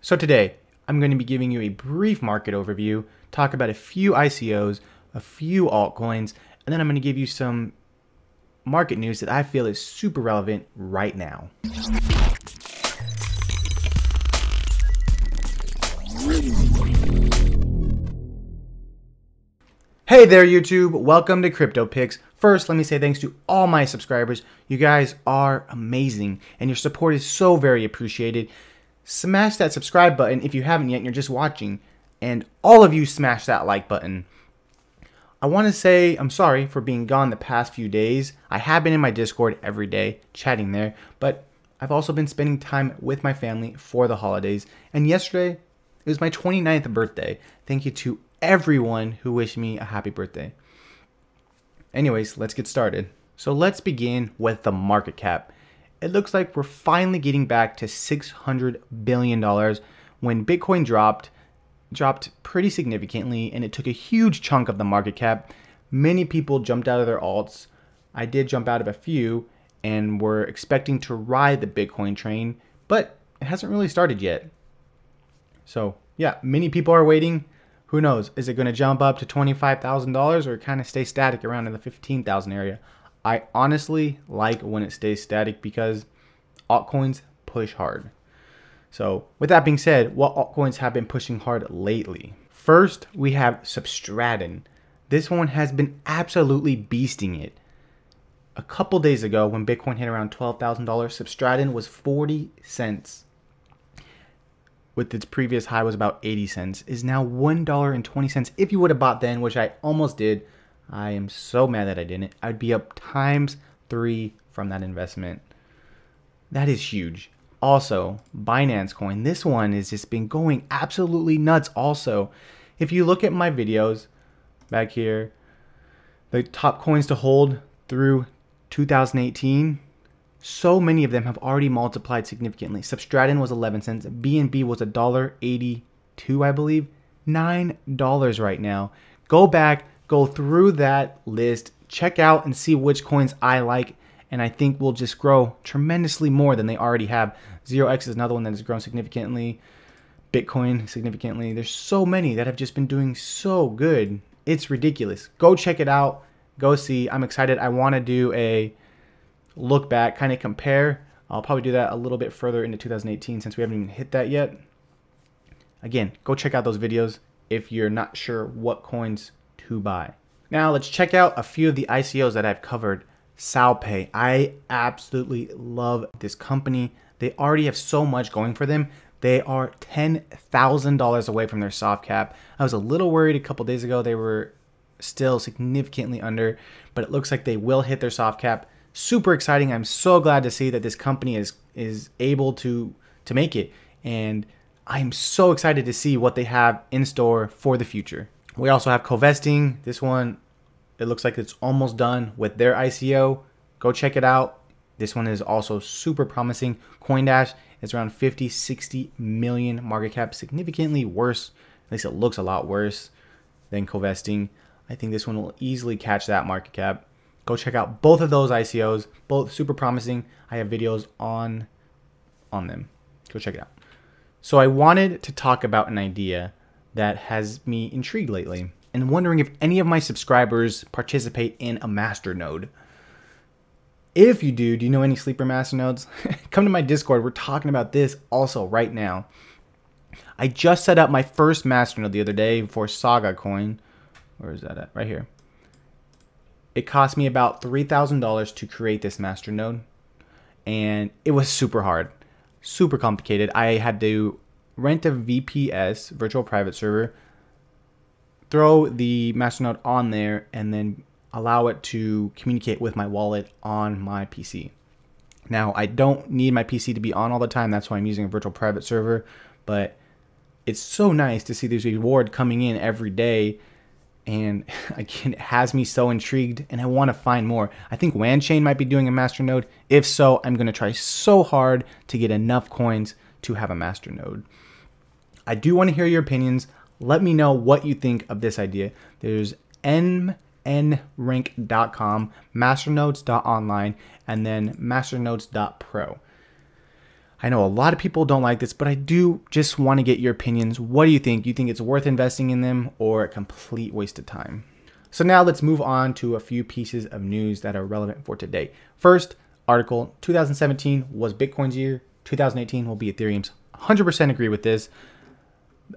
So today, I'm going to be giving you a brief market overview, talk about a few ICOs, a few altcoins, and then I'm going to give you some market news that I feel is super relevant right now. Hey there, YouTube. Welcome to Crypto Picks. First, let me say thanks to all my subscribers. You guys are amazing, and your support is so very appreciated. Smash that subscribe button if you haven't yet and you're just watching, and all of you smash that like button. I want to say I'm sorry for being gone the past few days. I have been in my Discord every day, chatting there, but I've also been spending time with my family for the holidays, and yesterday it was my 29th birthday. Thank you to everyone who wished me a happy birthday. Anyways, let's get started. So let's begin with the market cap. It looks like we're finally getting back to $600 billion when Bitcoin dropped pretty significantly, and it took a huge chunk of the market cap. Many people jumped out of their alts. I did jump out of a few and were expecting to ride the Bitcoin train, but it hasn't really started yet. So yeah, many people are waiting. Who knows? Is it going to jump up to $25,000 or kind of stay static around in the 15,000 area? I honestly like when it stays static because altcoins push hard. So with that being said, what altcoins have been pushing hard lately? First, we have Substratum. This one has been absolutely beasting it. A couple days ago when Bitcoin hit around $12,000, Substratum was 40 cents. With its previous high was about 80 cents, is now $1.20. If you would have bought then, which I almost did, I am so mad that I didn't. I'd be up ×3 from that investment. That is huge. Also, Binance Coin. This one has just been going absolutely nuts also. If you look at my videos back here, the top coins to hold through 2018, so many of them have already multiplied significantly. Substratum was 11 cents. BNB was $1.82, I believe. $9 right now. Go back. Go through that list, check out and see which coins I like, and I think will just grow tremendously more than they already have. 0x is another one that has grown significantly. Bitcoin significantly. There's so many that have just been doing so good. It's ridiculous. Go check it out. Go see. I'm excited. I want to do a look back, kind of compare. I'll probably do that a little bit further into 2018 since we haven't even hit that yet. Again, go check out those videos if you're not sure what coins to buy. Now let's check out a few of the ICOs that I've covered. Salpay, I absolutely love this company. They already have so much going for them. They are $10,000 away from their soft cap. I was a little worried a couple days ago they were still significantly under, but it looks like they will hit their soft cap. Super exciting. I'm so glad to see that this company is able to make it, and I'm so excited to see what they have in store for the future. We also have Covesting. This one, it looks like it's almost done with their ICO. Go check it out. This one is also super promising. CoinDash is around 50, 60 million market cap, significantly worse. At least it looks a lot worse than Covesting. I think this one will easily catch that market cap. Go check out both of those ICOs, both super promising. I have videos on them. Go check it out. So I wanted to talk about an idea that has me intrigued lately and wondering if any of my subscribers participate in a masternode. If you do you know any sleeper masternodes? Come to my Discord. We're talking about this also right now. I just set up my first masternode the other day for Saga coin. Where is that at? Right here. It cost me about $3,000 to create this masternode, and it was super hard, super complicated. I had to rent a VPS, virtual private server, throw the masternode on there, and then allow it to communicate with my wallet on my PC. Now, I don't need my PC to be on all the time. That's why I'm using a virtual private server, but it's so nice to see this reward coming in every day. And again, it has me so intrigued, and I want to find more. I think Wanchain might be doing a masternode. If so, I'm going to try so hard to get enough coins to have a masternode. I do want to hear your opinions. Let me know what you think of this idea. There's mnrank.com, masternodes.online, and then masternodes.pro. I know a lot of people don't like this, but I do just want to get your opinions. What do you think? Do you think it's worth investing in them or a complete waste of time? So now let's move on to a few pieces of news that are relevant for today. First article, 2017 was Bitcoin's year, 2018 will be Ethereum's. 100% agree with this.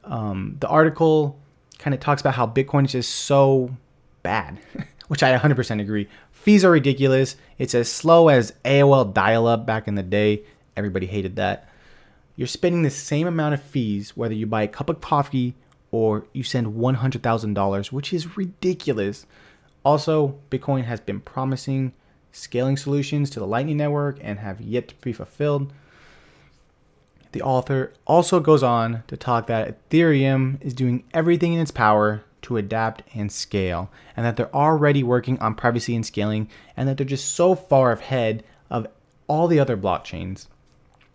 The article kind of talks about how Bitcoin is just so bad, which I 100% agree. Fees are ridiculous. It's as slow as AOL dial-up back in the day. Everybody hated that. You're spending the same amount of fees whether you buy a cup of coffee or you send $100,000, which is ridiculous. Also, Bitcoin has been promising scaling solutions to the Lightning Network and have yet to be fulfilled. The author also goes on to talk that Ethereum is doing everything in its power to adapt and scale, and that they're already working on privacy and scaling, and that they're just so far ahead of all the other blockchains,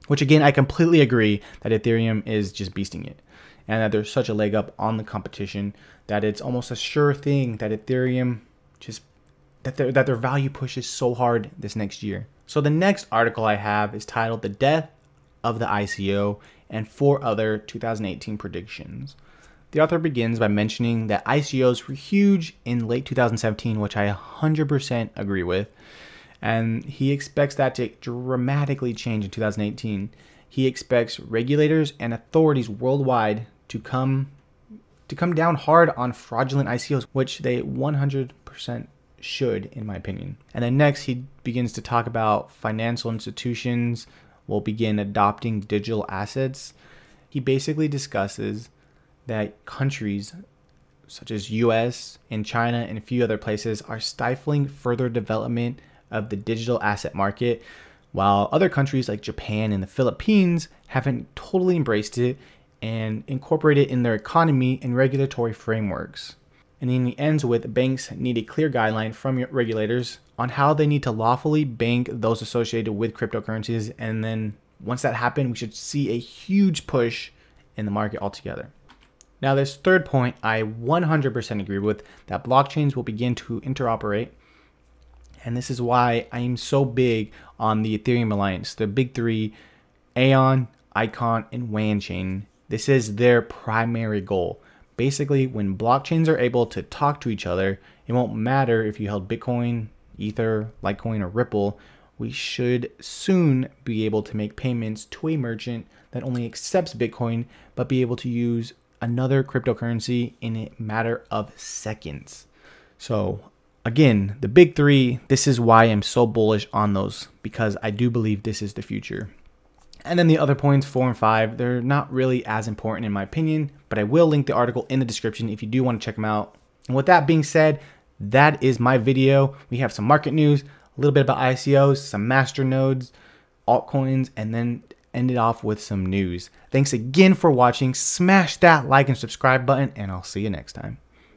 which again, I completely agree that Ethereum is just beasting it, and that there's such a leg up on the competition that it's almost a sure thing that Ethereum just, that their value pushes so hard this next year. So the next article I have is titled The Death of the ICO and Four Other 2018 Predictions. The author begins by mentioning that ICOs were huge in late 2017, which I 100% agree with, and he expects that to dramatically change in 2018. He expects regulators and authorities worldwide to come down hard on fraudulent ICOs, which they 100% should, in my opinion. And then next, he begins to talk about financial institutions will begin adopting digital assets. He basically discusses that countries such as US and China and a few other places are stifling further development of the digital asset market, while other countries like Japan and the Philippines haven't totally embraced it and incorporated it in their economy and regulatory frameworks. And then he ends with banks need a clear guideline from regulators on how they need to lawfully bank those associated with cryptocurrencies. And then once that happens, we should see a huge push in the market altogether. Now this third point, I 100% agree with, that blockchains will begin to interoperate. And this is why I am so big on the Ethereum Alliance, the big three, Aion, Icon, and Wanchain. This is their primary goal. Basically, when blockchains are able to talk to each other, it won't matter if you held Bitcoin, Ether, Litecoin, or Ripple. We should soon be able to make payments to a merchant that only accepts Bitcoin, but be able to use another cryptocurrency in a matter of seconds. So again, the big three, this is why I'm so bullish on those, because I do believe this is the future. And then the other points, 4 and 5, they're not really as important in my opinion, but I will link the article in the description if you do want to check them out. And with that being said, that is my video. We have some market news, a little bit about ICOs, some masternodes, altcoins, and then end it off with some news. Thanks again for watching. Smash that like and subscribe button, and I'll see you next time.